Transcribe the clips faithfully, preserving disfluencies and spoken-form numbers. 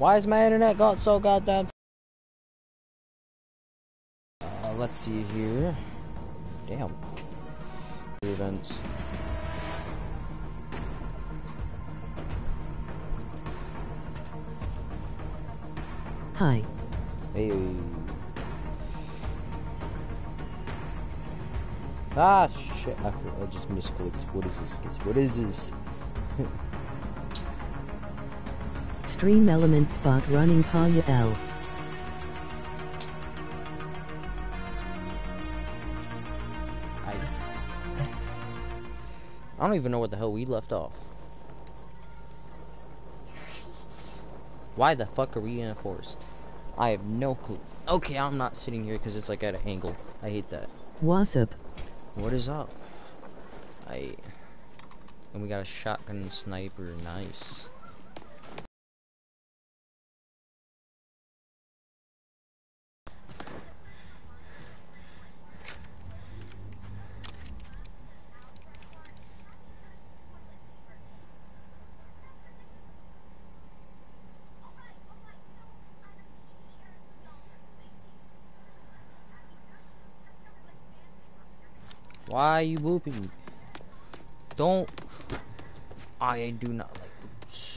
Why is my internet got so goddamn? Uh, let's see here. Damn. Events. Hi. Hey. Ah shit! I, I just misclicked. What is this? What is this? Stream element spot running Paya L. I, I don't even know what the hell we left off. Why the fuck are we in a forest? I have no clue. Okay, I'm not sitting here because it's like at an angle. I hate that. What's up? What is up? I. And we got a shotgun sniper. Nice. Why are you booping? Don't. I do not like boops.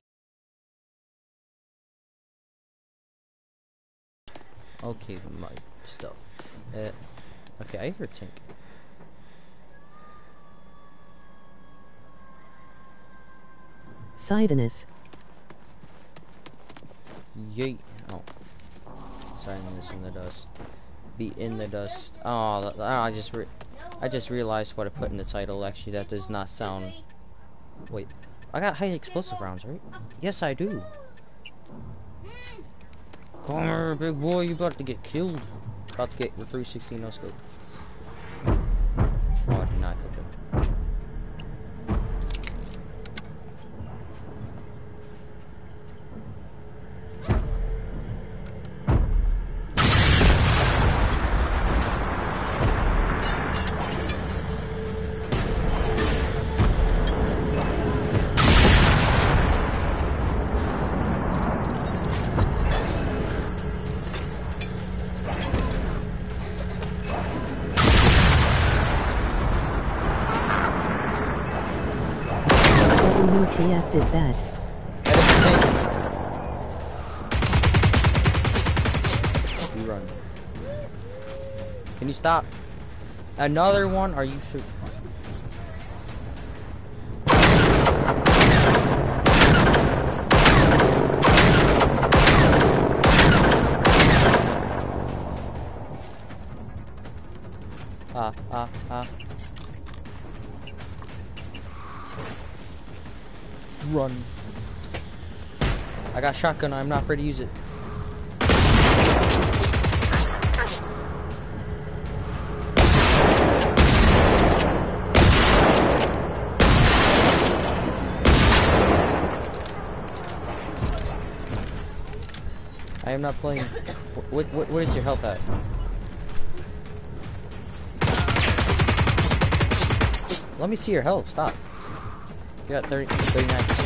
Okay, my stuff. Uh, okay, I hear a tank. Cytonus. Yay. Oh. Cytonus in the dust. Be in the dust. Oh, I just. Re I just realized what I put in the title. Actually, that does not sound. Wait, I got high explosive rounds, right? Yes, I do. Come here, big boy. You about to get killed. About to get three sixty no scope. Oh, I did not get him. What is that? You run. Can you stop? Another one? Are you sure? Ah, ah, ah. Run. I got shotgun, I'm not afraid to use it. I am not playing. What, what, what is your health at? Let me see your health, stop. You got thirty, thirty-nine percent.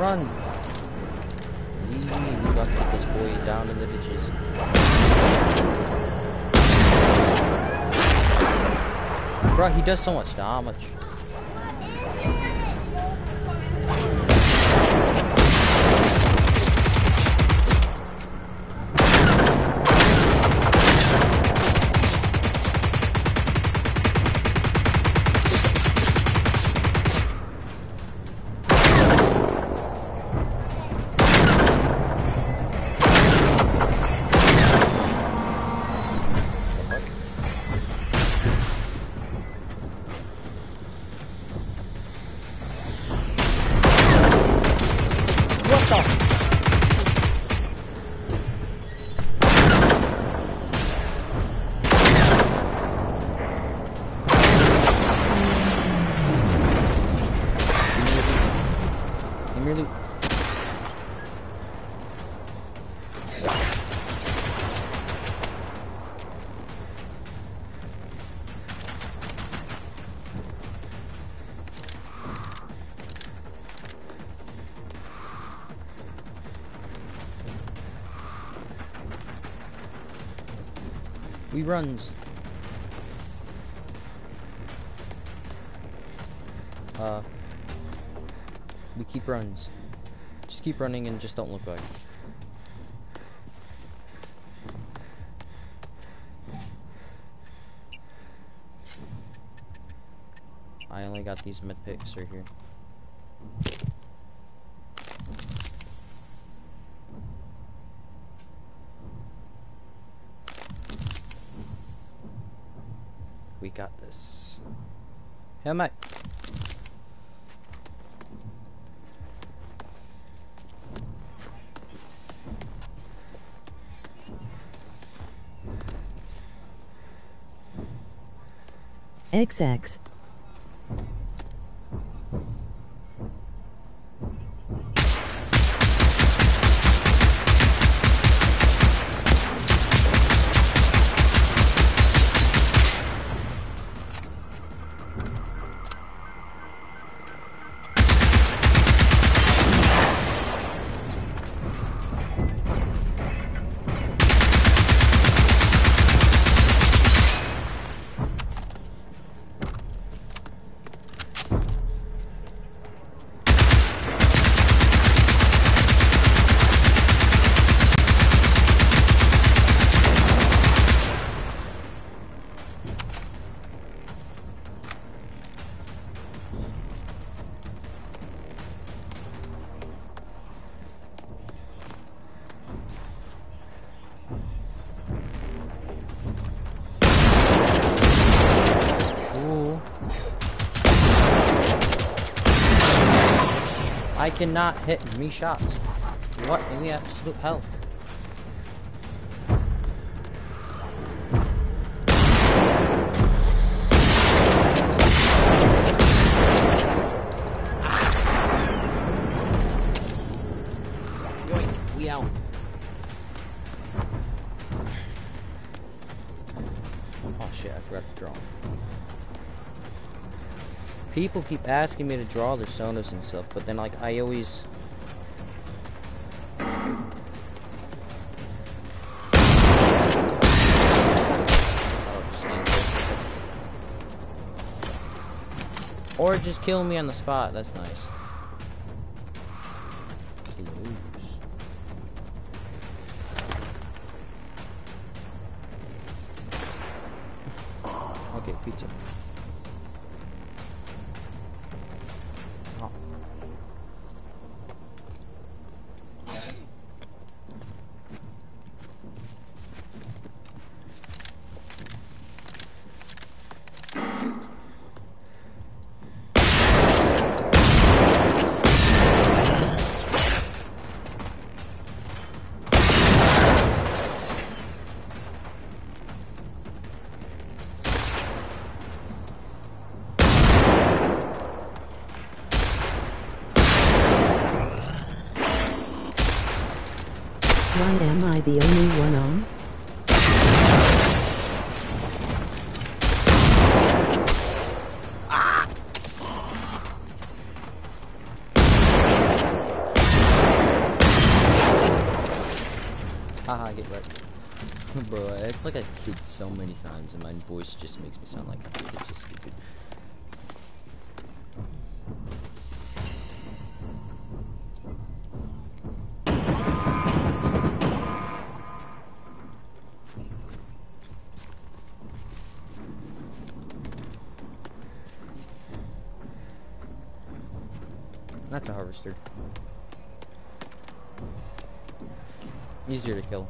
Run! We got to get this boy down in the ditches. Bro, he does so much damage. really. We runs. Uh, we keep runs. Just keep running and just don't look back. I only got these mid picks right here. We got this. Hey, mate. X X. I cannot hit me shots. What in the absolute hell? Yoink, we out. Oh shit, I forgot to draw. People keep asking me to draw their Cytonus and stuff, but then, like, I always... Oh, just or just kill me on the spot, that's nice. Okay, pizza. Why am I the only one on? Ah. Haha, get right. Bro, I act like a kid so many times and my voice just makes me sound like a kid. It's just stupid. That's a harvester. Easier to kill.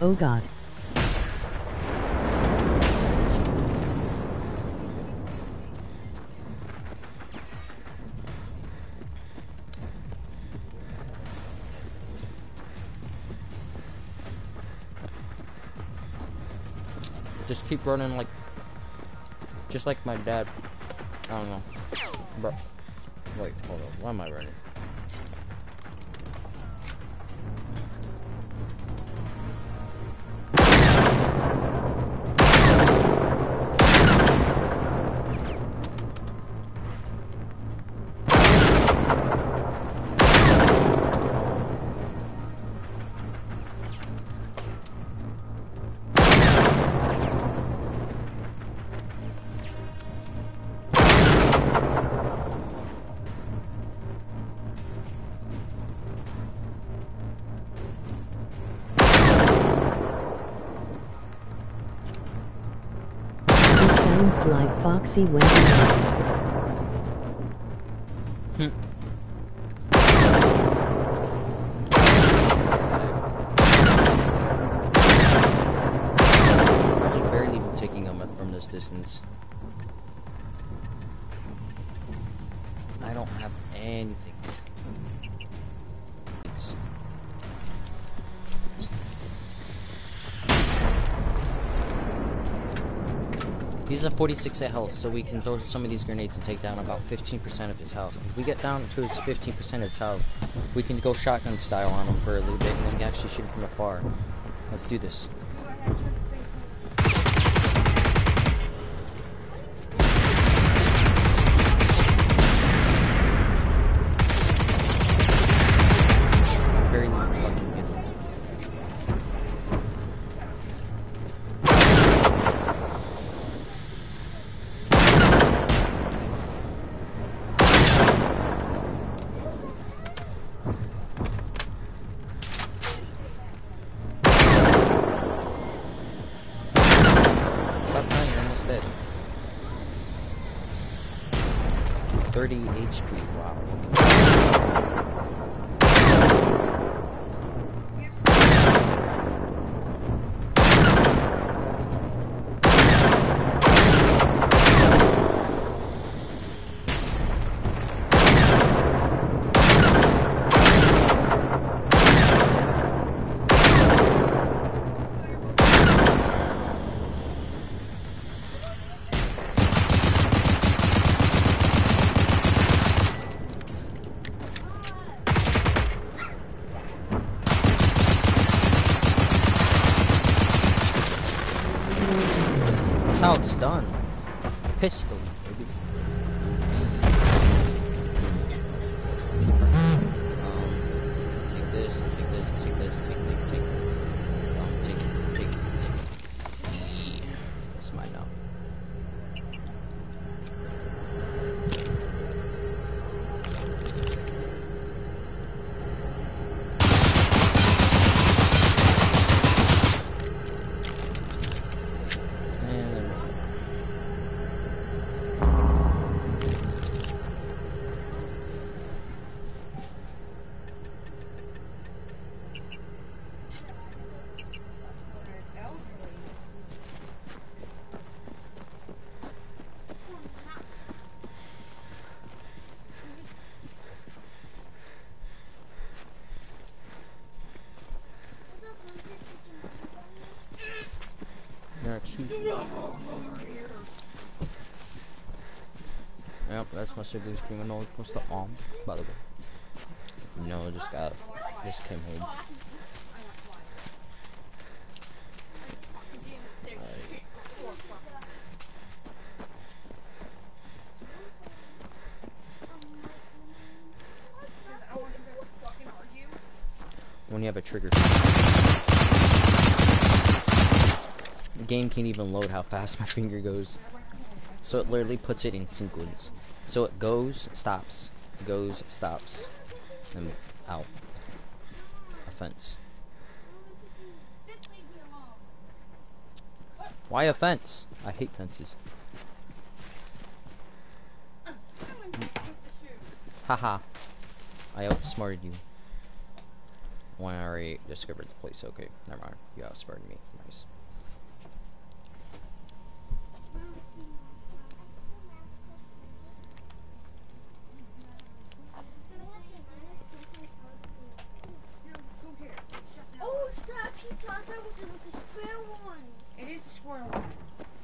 Oh God. Just keep running like, just like my dad. I don't know. Bro, wait, hold on. Why am I running? Like Foxy went nuts. Hmm. I'm barely even taking him up from this distance. I don't have anything. He's at forty-six at health, so we can throw some of these grenades and take down about fifteen percent of his health. If we get down to his fifteen percent of his health, we can go shotgun style on him for a little bit, and then actually shoot him from afar. Let's do this. thirty H P, wow. Pistol, baby. Um, take this, take this, take this, take, take, take. Um, take it, take it, take it. Yeah. That's mine now. Yep, that's my siblings being annoyed with the arm, by the way. No, just got just came home. When you have a trigger, the game can't even load how fast my finger goes. So it literally puts it in sequence. So it goes, stops, goes, stops, and out. Offense. Why a fence? I hate fences. Haha. I outsmarted you. when I already discovered the place. Okay, never mind. You outsmarted me. Nice. Oh, it's that pizza. I thought it was with the square ones. It is the square ones.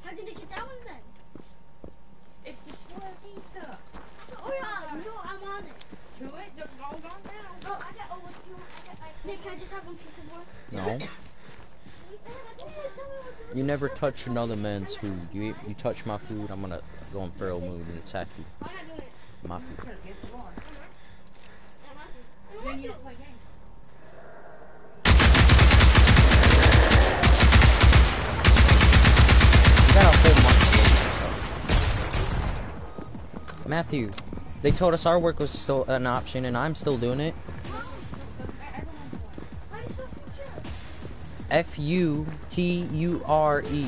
How did I get that one then? It's the square pizza. Oh yeah, no, I'm on it. Do it? They're all gone now. Oh, I got, oh, what do you want? I got, like, Nick, can I just have one piece of yours? No. You never touch another man's food. You you touch my food, I'm gonna go in feral mood and attack you. My food. Then you don't play games. You got a whole month. Matthew, they told us our work was still an option, and I'm still doing it. F U T U R E.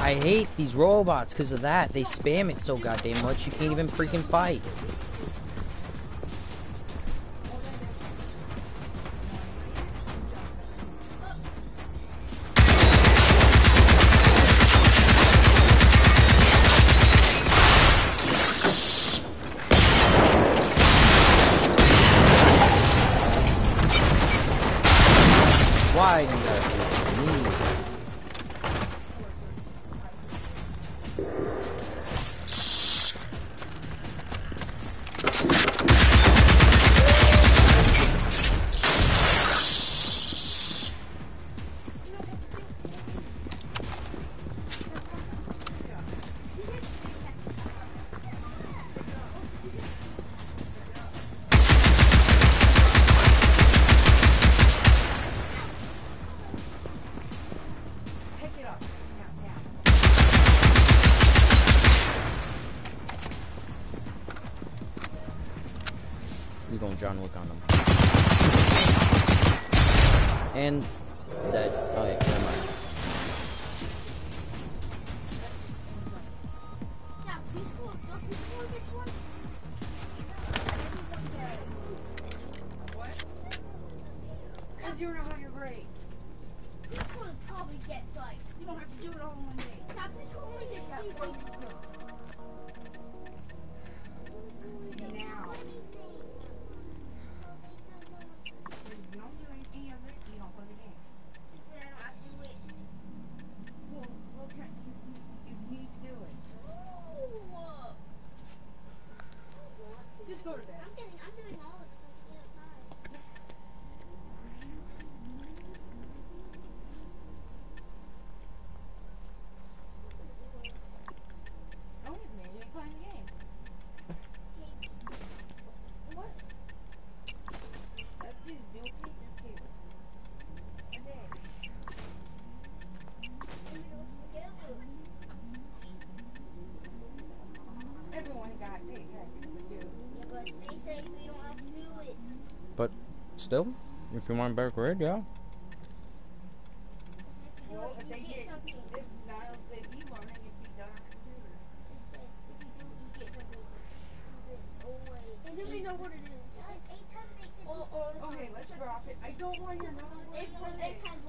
I hate these robots because of that. They spam it so goddamn much you can't even freaking fight. John Wick on them. And that, oh yeah, never mind. Yeah, preschool, don't preschool gets one? What? Because you don't have your grade. Preschool probably gets like, you don't have to do it all in one day. Yeah, preschool only gets two grades. Now. But still, if you want better grade, yeah.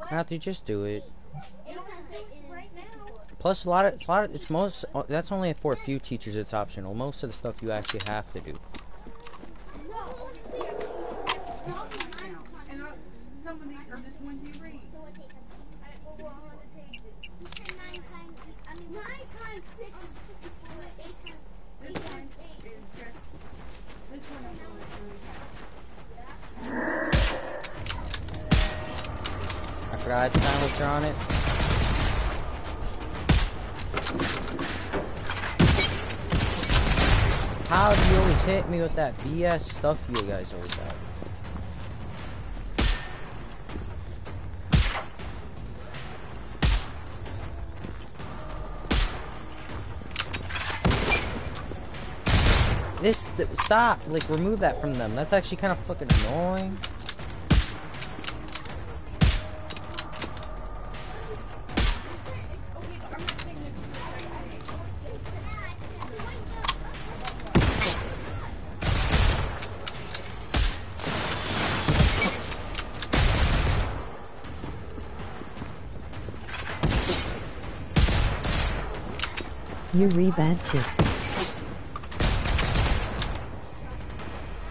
Matthew, just do it. Plus, a lot of, a lot of, it's most. That's only for a few teachers. It's optional. Most of the stuff you actually have to do. I forgot the sandwich on it. How do you always hit me with that B S stuff you guys always have? This, th stop, like, remove that from them. That's actually kind of fucking annoying. You rebadged it.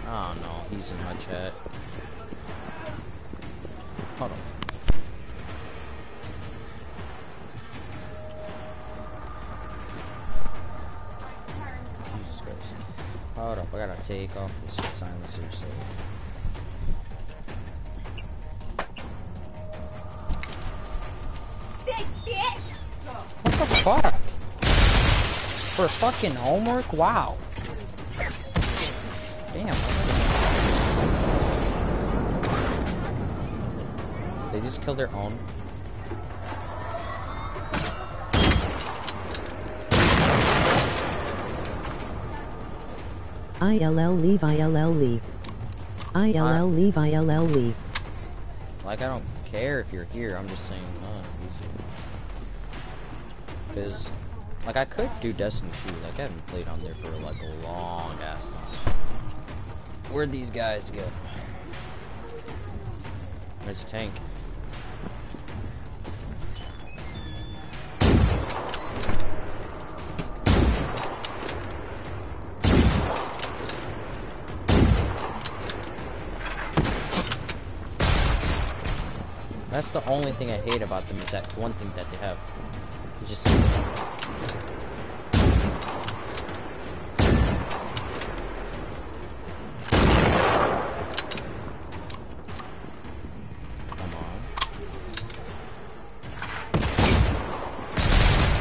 Oh no, he's in my chat. Hold on. Jesus Christ. Hold up, I gotta take off this silencer so. What the fuck? For fucking homework? Wow. Damn. They just killed their own. I L L leave, I L L leave. I L L leave, I L L leave. Like, I don't care if you're here, I'm just saying, uh, because, like, I could do Destiny two, like, I haven't played on there for, like, a long ass time. Where'd these guys go? There's a tank. That's the only thing I hate about them, is that one thing that they have. You just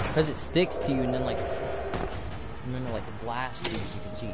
because it sticks to you and then like and then like blast you as you can see.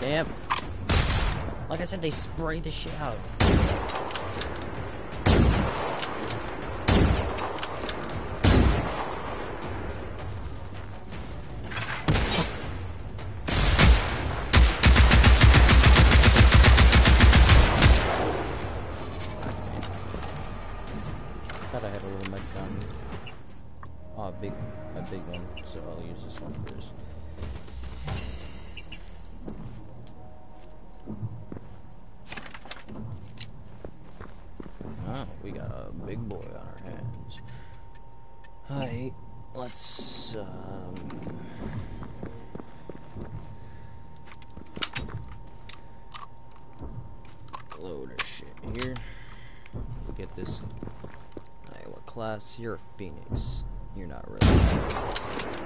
Damn. Like I said, they spray the shit out. You're a phoenix. You're not really.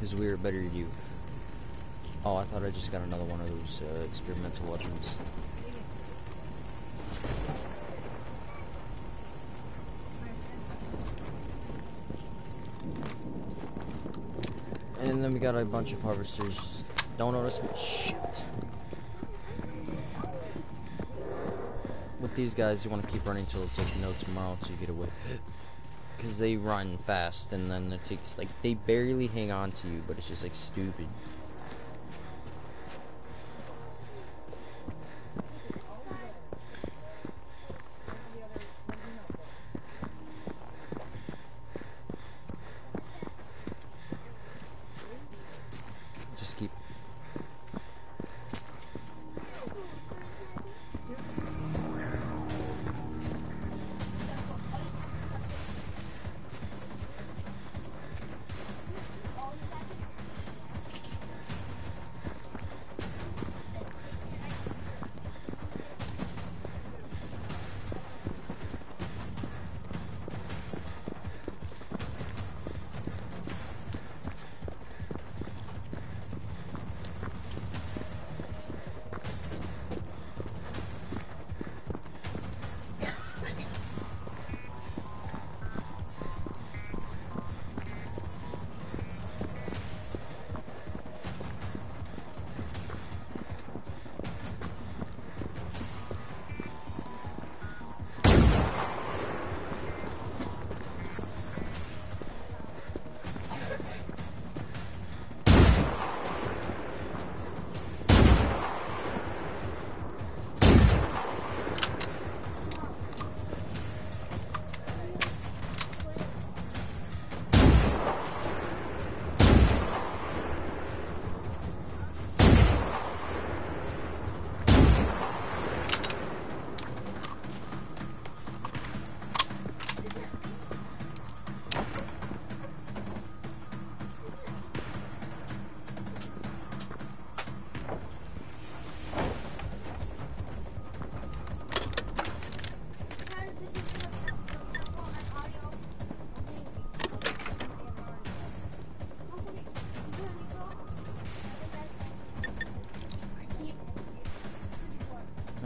because we are better than you. Oh, I thought I just got another one of those uh, experimental weapons. And then we got a bunch of harvesters. Don't notice me. Shit. With these guys, you want to keep running till it's like no tomorrow to get away. Because they run fast, and then it takes, like, they barely hang on to you, but it's just, like, stupid.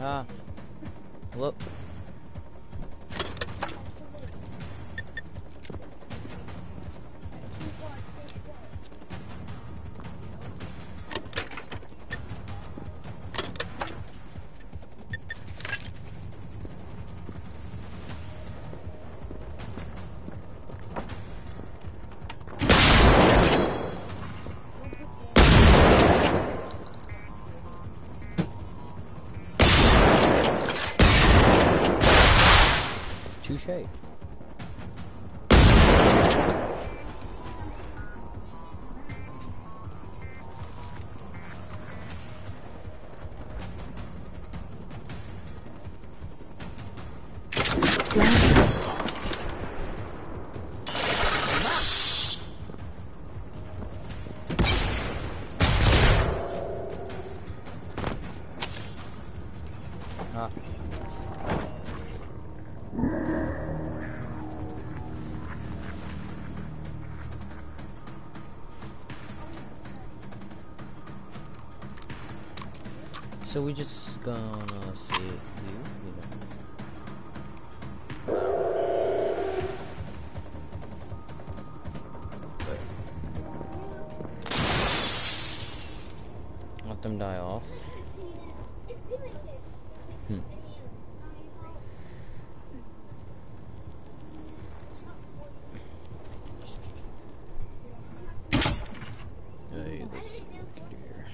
Ah, look. Okay. So we just gonna save you, you know. Let them die off. Hmm. Hey, this can do here.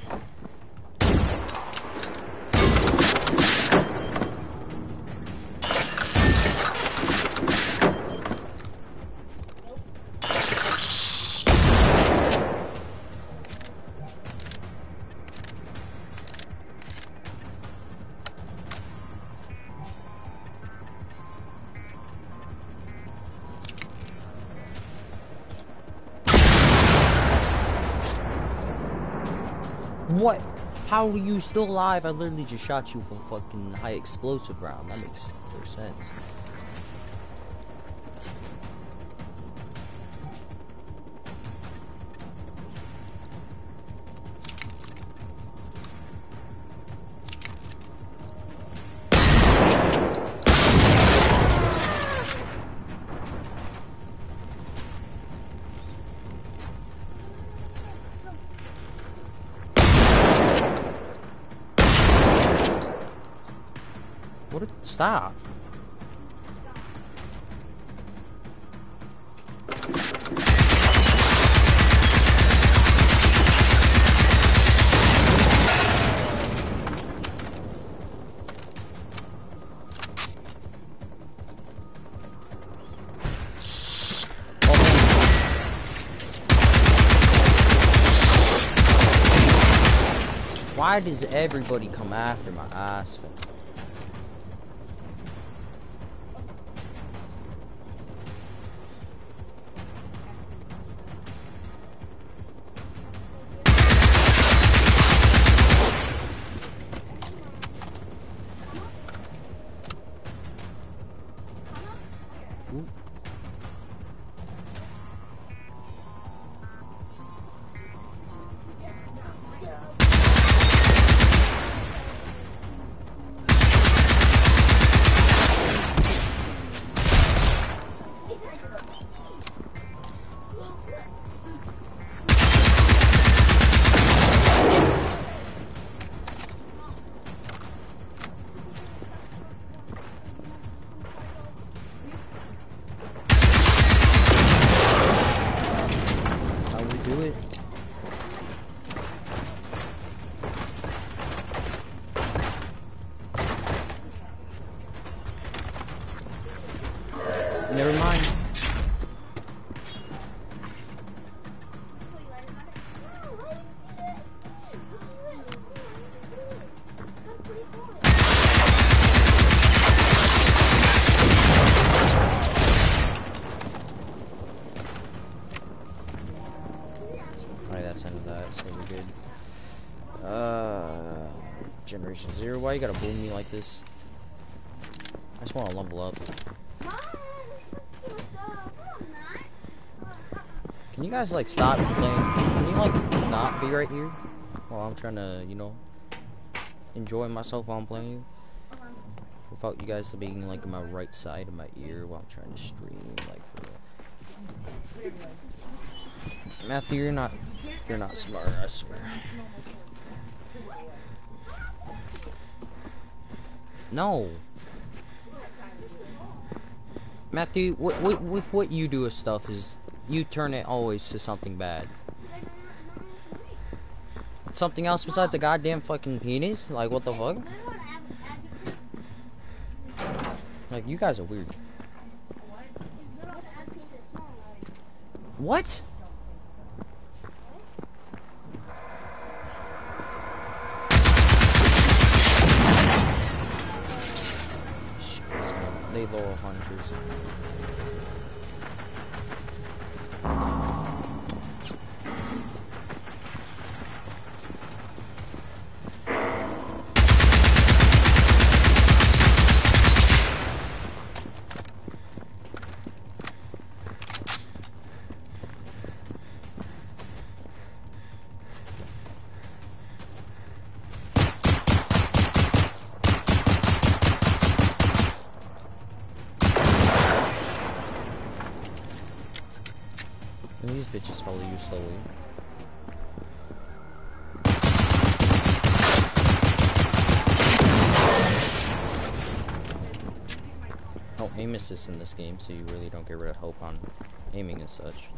What? How are you still alive? I literally just shot you with a fucking high explosive round. That makes no sense. What? A, stop. Why does everybody come after my ass? Never mind. Alright, that's the end of that, so we're good. Uh, Generation Zero, why you gotta boom me like this? I just wanna level up. Can you guys like stop playing? Can you like not be right here while I'm trying to, you know, enjoy myself while I'm playing? Without you guys being like on my right side of my ear while I'm trying to stream, like. For real. Matthew, you're not, you're not smart. I swear. No. Matthew, what, what, with what you do with stuff is. You turn it always to something bad. Something else besides the goddamn fucking penis? Like, what the fuck? Like, you guys are weird. What? They lower hunters. These bitches follow you slowly. Oh, aim assist in this game, so you really don't get rid of hope on aiming and such.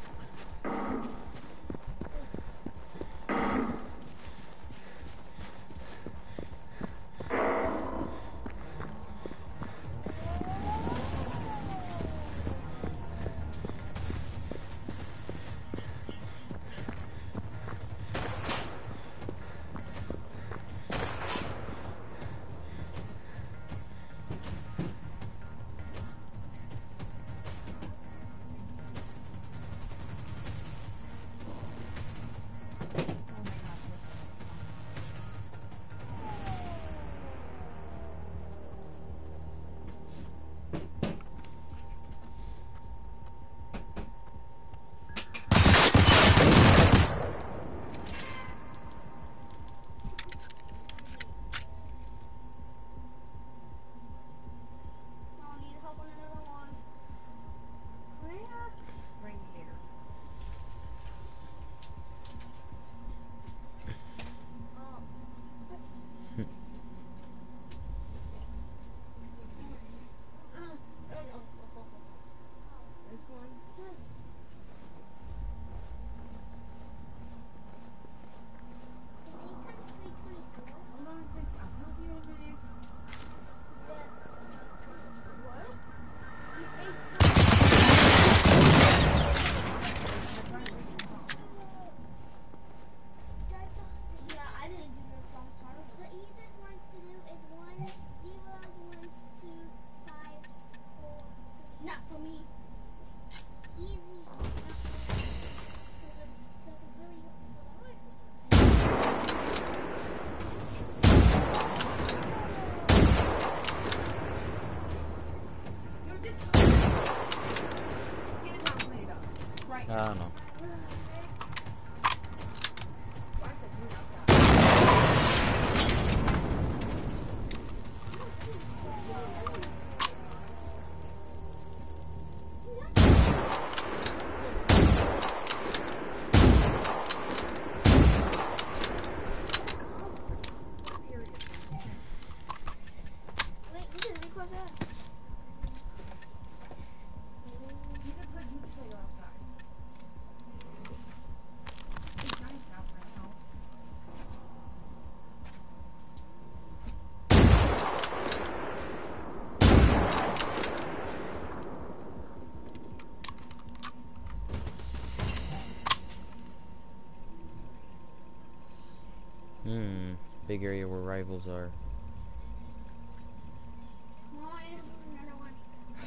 Mm, big area where rivals are.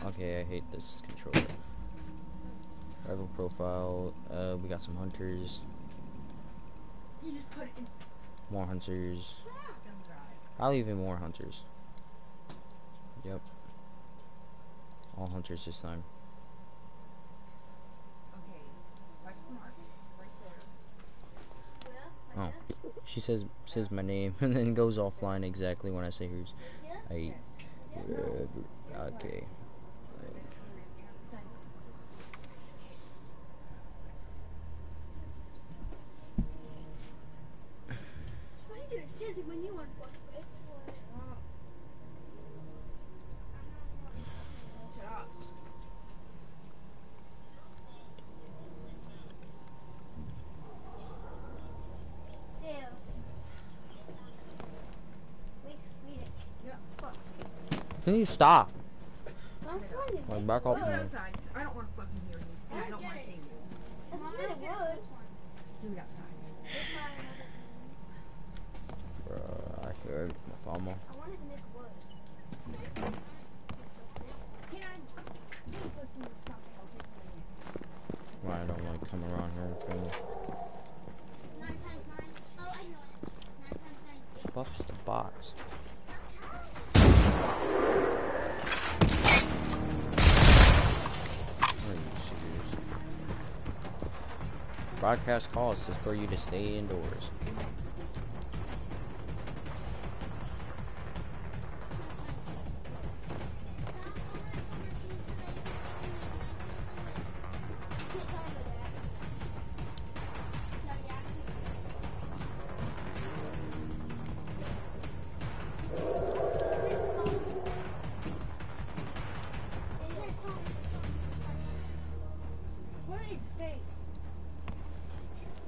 Okay, I hate this controller. Rival profile. Uh, we got some hunters. More hunters. Probably even more hunters. Yep. All hunters this time. Oh, she says says my name and then goes offline exactly when I say hers. I uh, okay. Can you stop? Like back up. I don't want to fucking hear you. I don't want to see you. Do outside. Bruh, I heard my farmer. I wanted to make wood. Can I? Why I don't want to come around here and Nine times nine. Oh, I know it. Nine times nine. Eight. Buffs the box. Broadcast calls is for you to stay indoors.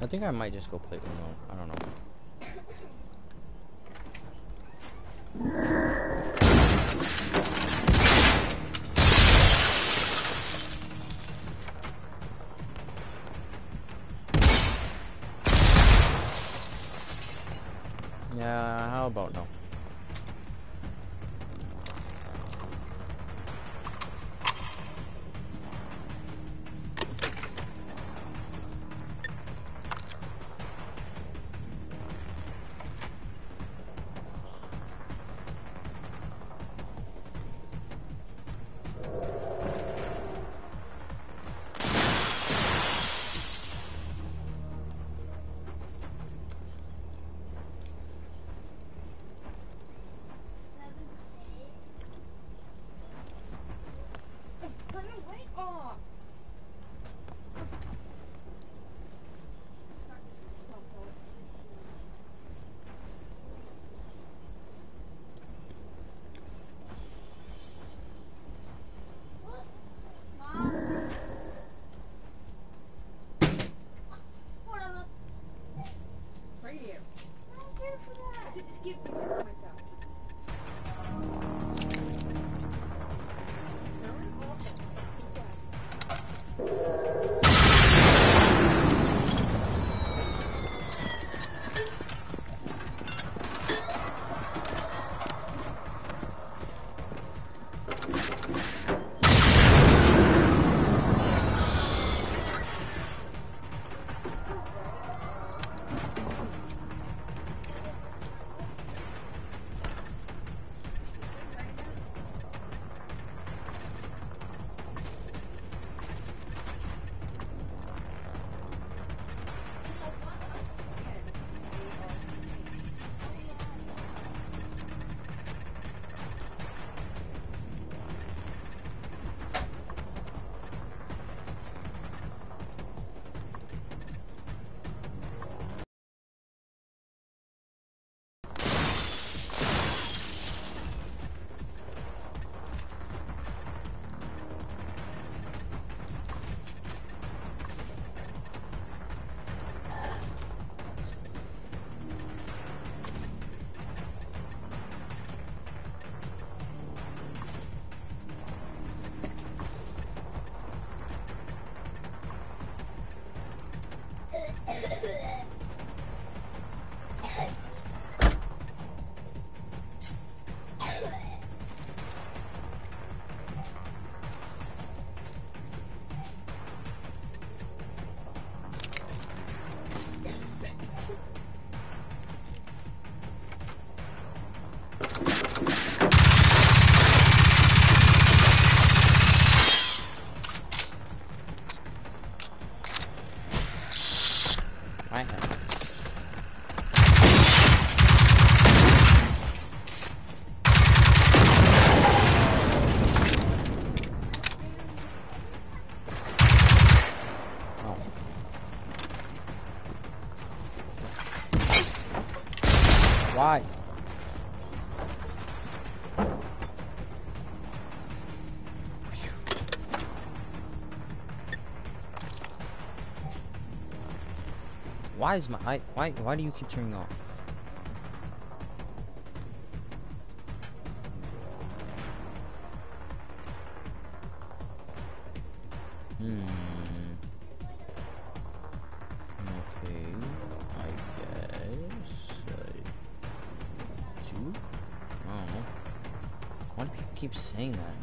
I think I might just go play remote. I don't know. Yeah, how about no? Why? Why is my I, why why do you keep turning off? Hmm. Okay, I guess I do. I don't know. Why do people keep saying that?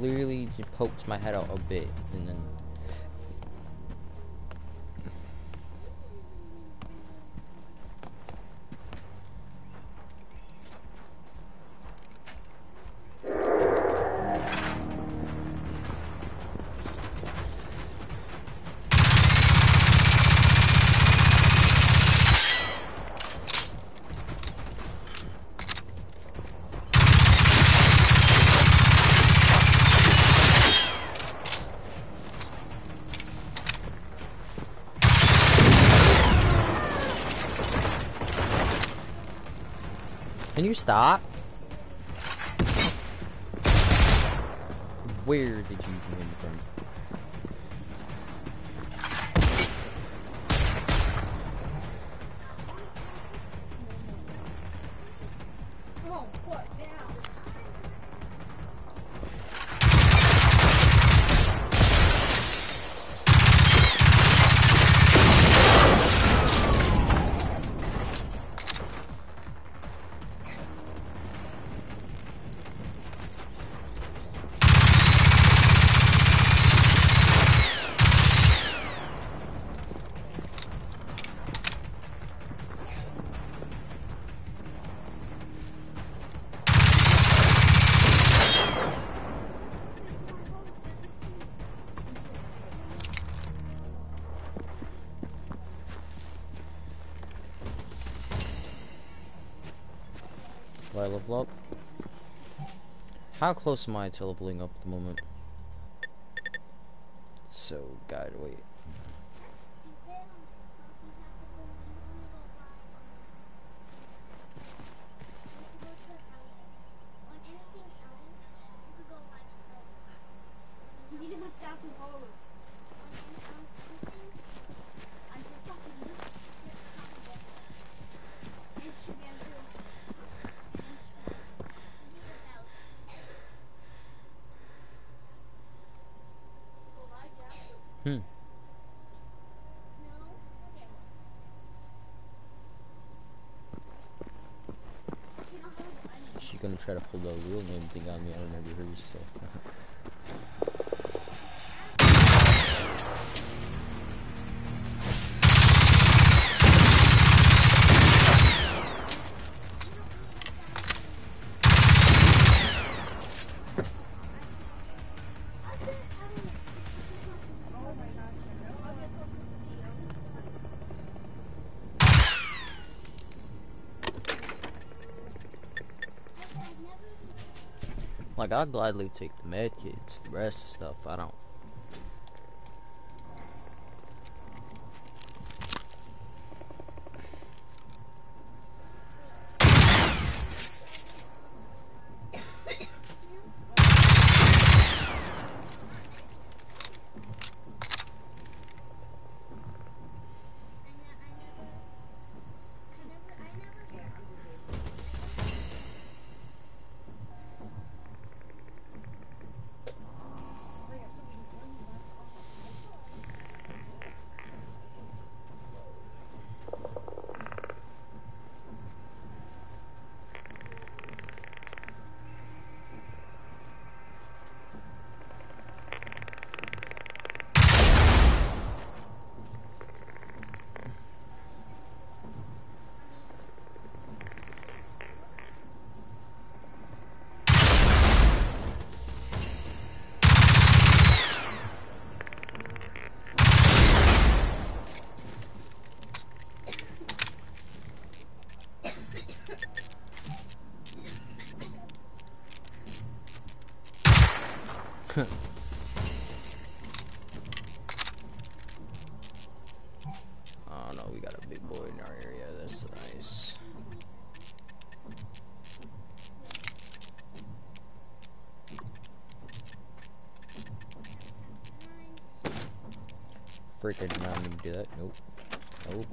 Literally just poked my head out a bit and then can you stop? Where did you get him from? I level up? How close am I to leveling up at the moment? So, gotta wait. Hmm. She's gonna try to pull the real name thing on me. I remember her, so. Like, I'll gladly take the med kits, the rest of stuff, I don't. 크. Oh no, we got a big boy in our area. That's nice. Freak, I did not mean to do that. Nope. Nope.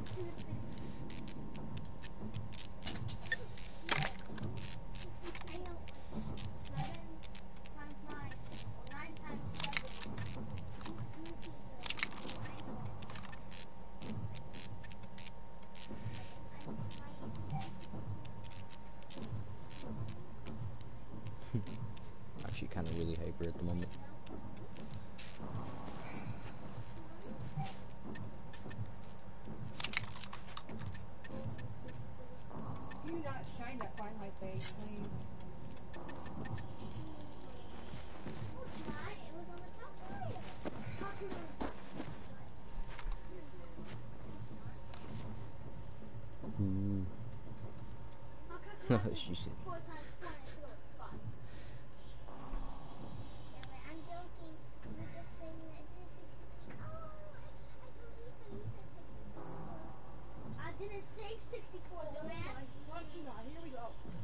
Actually kind of really hyper at the moment. Do not shine that fine light, babe, please. She said.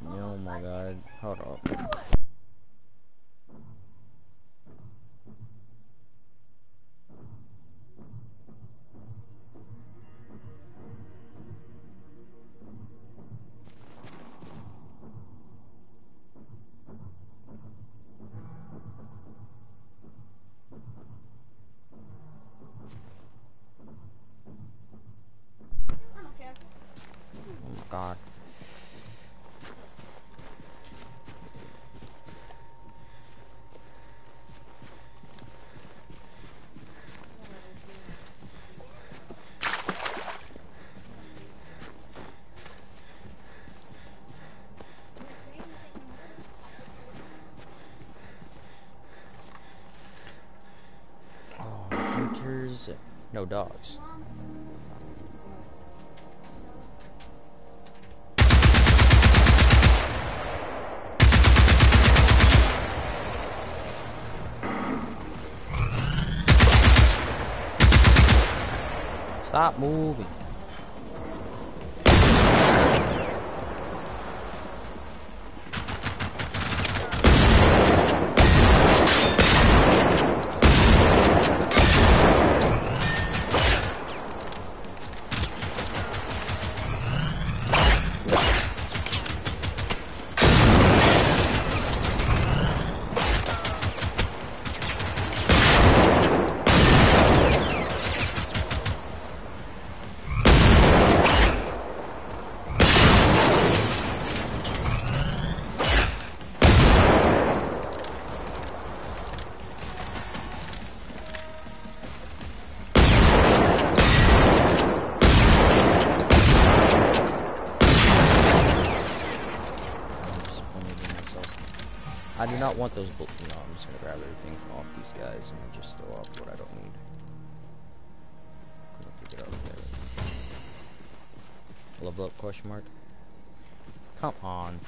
Oh my god, hold up. God. Oh, hunters, no dogs. Stop moving. I do not want those bullets. No, I'm just gonna grab everything from off these guys and just throw off what I don't need. I'm gonna figure out there. Level up question mark. Come on.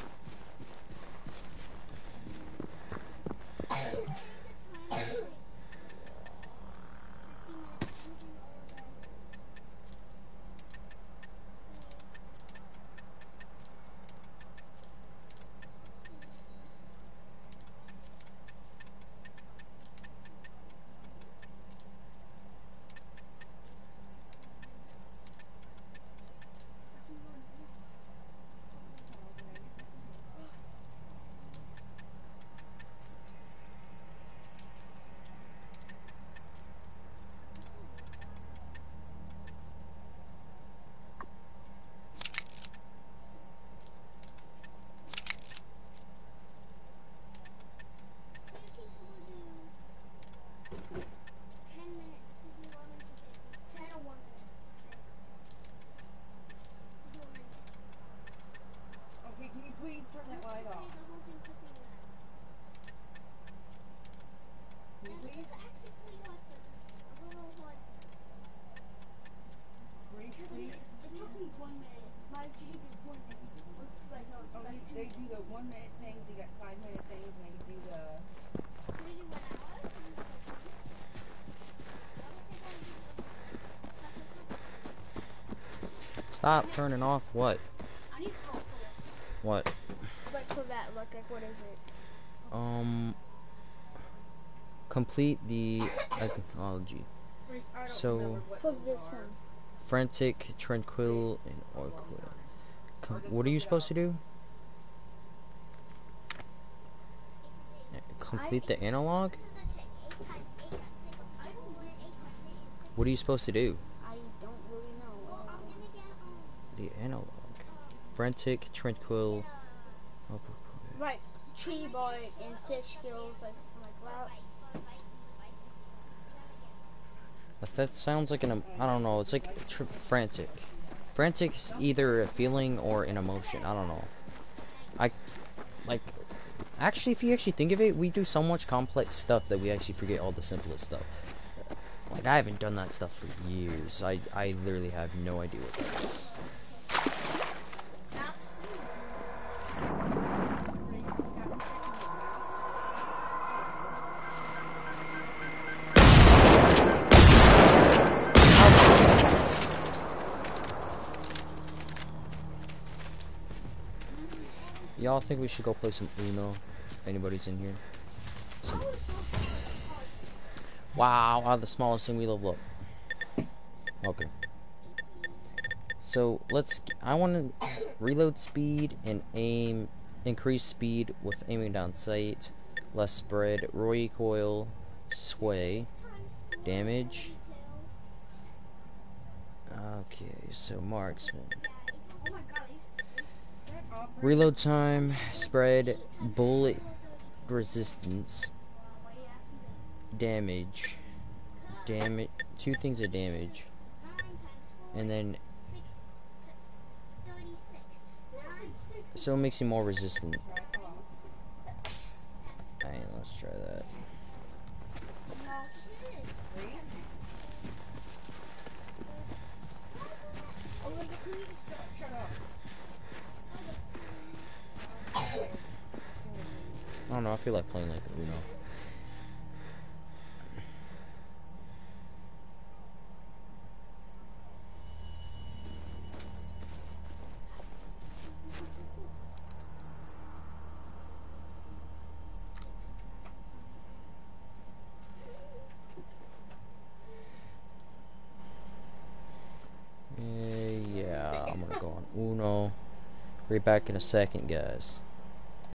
They do the one minute things, they got five minute things, and they do the. Can we do one hour? Stop turning off what? I need help for what? Like for that look, like what is it? Um Complete the Iconology. So for this one. Frantic, Tranquil, and Orquil. Com what are you supposed to do? Complete the analog? What are you supposed to do? I don't really know. The analog. Frantic, Tranquil, Orquil. Right. Tree boy and fish skills, like something like that. That sounds like an, I don't know, it's like tr frantic. Frantic's either a feeling or an emotion, I don't know. I, like, actually if you actually think of it, we do so much complex stuff that we actually forget all the simplest stuff. Like, I haven't done that stuff for years. I, I literally have no idea what that is. Y'all think we should go play some Uno, if anybody's in here. Some... Wow, I'm the smallest thing we level up. Okay. So, let's... I want to reload speed and aim... Increase speed with aiming down sight. Less spread. Recoil. Sway. Damage. Okay, so marksman. Reload time, spread, bullet resistance, damage, damage, two things of damage, and then, so it makes you more resistant. Alright, let's try that. I don't know, I feel like playing like Uno. Uh, yeah, I'm gonna go on Uno. Be back in a second, guys.